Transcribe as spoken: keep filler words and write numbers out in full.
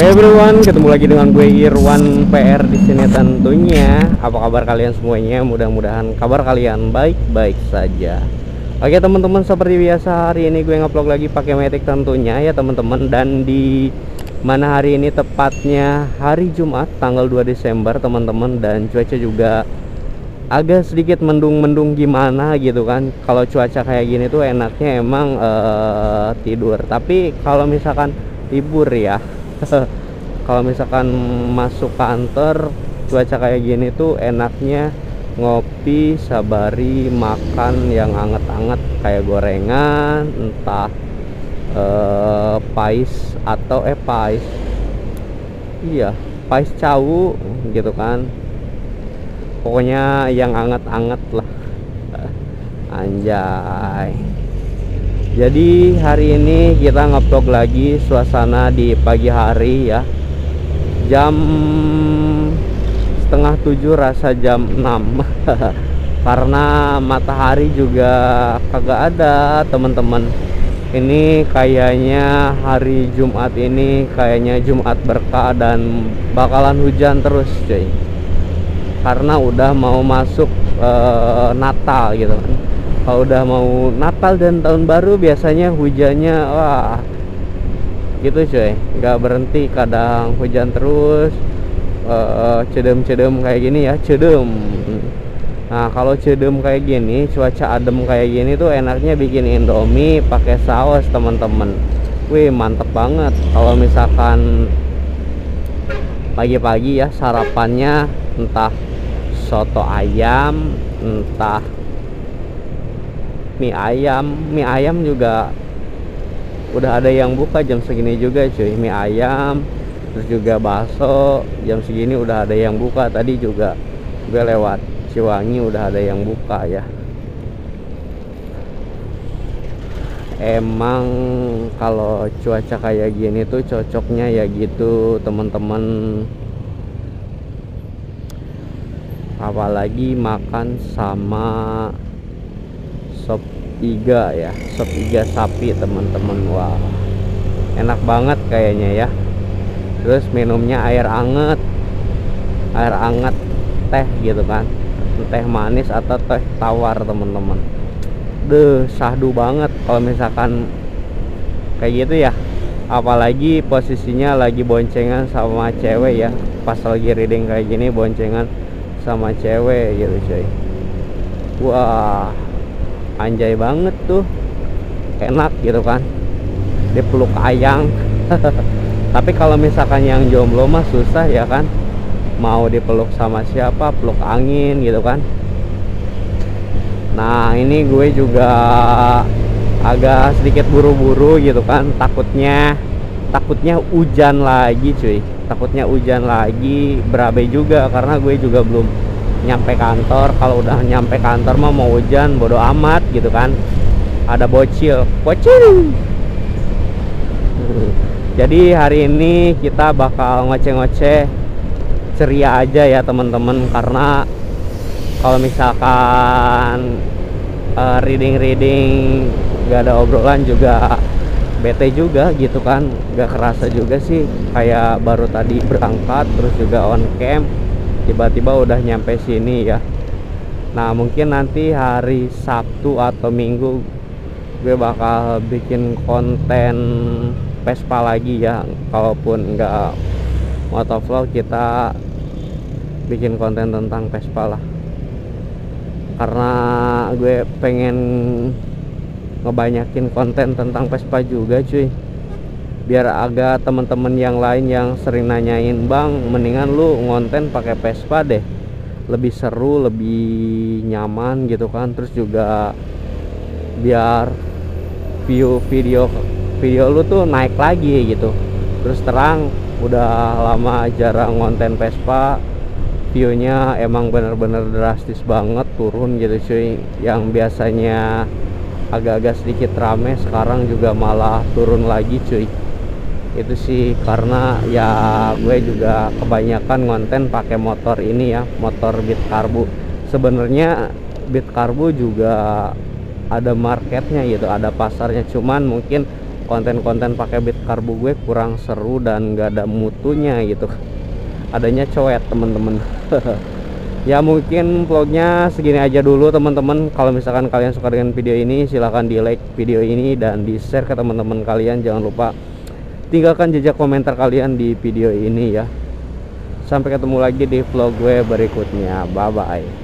Hey everyone, ketemu lagi dengan gue Irwan P R di sini tentunya. Apa kabar kalian semuanya? Mudah-mudahan kabar kalian baik-baik saja. Oke teman-teman, seperti biasa hari ini gue nge-vlog lagi pakai Matic tentunya ya teman-teman. Dan di mana hari ini tepatnya hari Jumat tanggal dua Desember teman-teman, dan cuaca juga agak sedikit mendung-mendung gimana gitu kan. Kalau cuaca kayak gini tuh enaknya emang uh, tidur, tapi kalau misalkan libur ya kalau misalkan masuk kantor cuaca kayak gini tuh enaknya ngopi, sabari, makan yang anget-anget kayak gorengan, entah uh, pais atau eh pais iya pais cawu gitu kan. Pokoknya yang anget-anget lah. Anjay. Jadi hari ini kita nge-vlog lagi suasana di pagi hari ya. Jam setengah tujuh rasa jam enam. Karena matahari juga kagak ada teman-teman. Ini kayaknya hari Jumat ini kayaknya Jumat berkah dan bakalan hujan terus cuy. Karena udah mau masuk e, Natal gitu kan. Kalau udah mau Natal dan tahun baru biasanya hujannya wah gitu cuy, nggak berhenti, kadang hujan terus, e, cedem-cedem kayak gini ya, cedem. Nah kalau cedem kayak gini, cuaca adem kayak gini tuh enaknya bikin Indomie pakai saus teman-teman. Wih mantep banget kalau misalkan pagi-pagi ya sarapannya entah soto ayam, entah mie ayam. Mie ayam juga udah ada yang buka jam segini juga cuy, mie ayam. Terus juga bakso jam segini udah ada yang buka. Tadi juga gue lewat Ciwangi udah ada yang buka ya. Emang kalau cuaca kayak gini tuh cocoknya ya gitu teman-teman. Apalagi makan sama sop iga ya, sop iga sapi teman-teman. Wah enak banget kayaknya ya. Terus minumnya air anget, air anget teh gitu kan, teh manis atau teh tawar teman-teman. Duh sahdu banget kalau misalkan kayak gitu ya. Apalagi posisinya lagi boncengan sama cewek ya, pas lagi reading kayak gini boncengan sama cewek gitu cuy. Wah anjay banget tuh, enak gitu kan, dipeluk ayang. Tapi kalau misalkan yang jomblo mah susah ya kan, mau dipeluk sama siapa, peluk angin gitu kan. Nah ini gue juga agak sedikit buru-buru gitu kan, takutnya takutnya hujan lagi cuy, takutnya hujan lagi berabe juga, karena gue juga belum nyampe kantor. Kalau udah nyampe kantor mah mau hujan bodo amat gitu kan, ada bocil bocil. Jadi hari ini kita bakal ngoceh-ngoceh ceria aja ya teman-teman, karena kalau misalkan uh, reading-reading gak ada obrolan juga bete juga gitu kan, gak kerasa juga sih. Kayak baru tadi berangkat terus juga on cam, tiba-tiba udah nyampe sini ya. Nah mungkin nanti hari Sabtu atau Minggu gue bakal bikin konten Vespa lagi ya. Kalaupun nggak motovlog, kita bikin konten tentang Vespa lah, karena gue pengen ngebanyakin konten tentang Vespa juga cuy, biar agak temen-temen yang lain yang sering nanyain, bang mendingan lu ngonten pakai Vespa deh, lebih seru, lebih nyaman gitu kan. Terus juga biar view video video lu tuh naik lagi gitu. Terus terang udah lama jarang ngonten Vespa, viewnya emang bener-bener drastis banget turun gitu cuy. Yang biasanya agak-agak sedikit rame sekarang juga malah turun lagi cuy. Itu sih karena ya gue juga kebanyakan konten pakai motor ini ya, motor Beat Karbu. Sebenarnya Beat Karbu juga ada marketnya gitu, ada pasarnya, cuman mungkin konten-konten pakai beat karbu gue kurang seru dan gak ada mutunya gitu, adanya coet temen-temen. Ya mungkin vlognya segini aja dulu teman-teman. Kalau misalkan kalian suka dengan video ini, silahkan di like video ini dan di share ke teman-teman kalian. Jangan lupa tinggalkan jejak komentar kalian di video ini ya. Sampai ketemu lagi di vlog gue berikutnya. Bye bye.